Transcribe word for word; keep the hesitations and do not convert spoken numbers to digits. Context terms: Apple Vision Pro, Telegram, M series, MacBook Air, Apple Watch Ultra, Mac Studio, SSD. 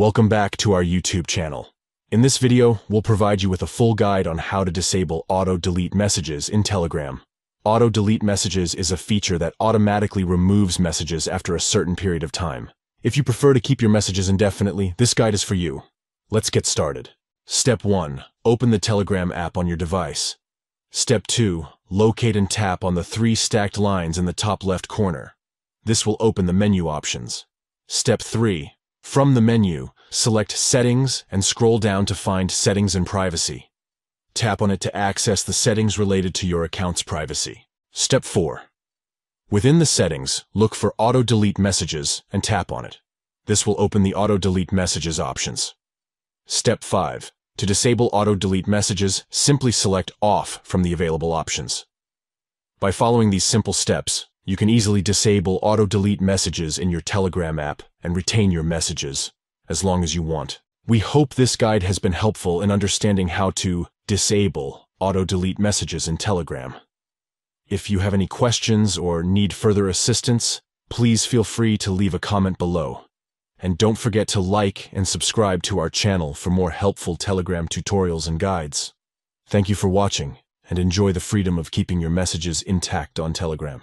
Welcome back to our YouTube channel. In this video, we'll provide you with a full guide on how to disable auto-delete messages in Telegram. Auto-delete messages is a feature that automatically removes messages after a certain period of time. If you prefer to keep your messages indefinitely, this guide is for you. Let's get started. Step one. Open the Telegram app on your device. Step two. Locate and tap on the three stacked lines in the top left corner. This will open the menu options. Step three. From the menu, select Settings and scroll down to find Settings and Privacy. Tap on it to access the settings related to your account's privacy. Step four. Within the settings, look for Auto-Delete Messages and tap on it. This will open the Auto-Delete Messages options. Step five. To disable Auto-Delete Messages, simply select Off from the available options. By following these simple steps, you can easily disable auto-delete messages in your Telegram app and retain your messages as long as you want. We hope this guide has been helpful in understanding how to disable auto-delete messages in Telegram. If you have any questions or need further assistance, please feel free to leave a comment below. And don't forget to like and subscribe to our channel for more helpful Telegram tutorials and guides. Thank you for watching, and enjoy the freedom of keeping your messages intact on Telegram.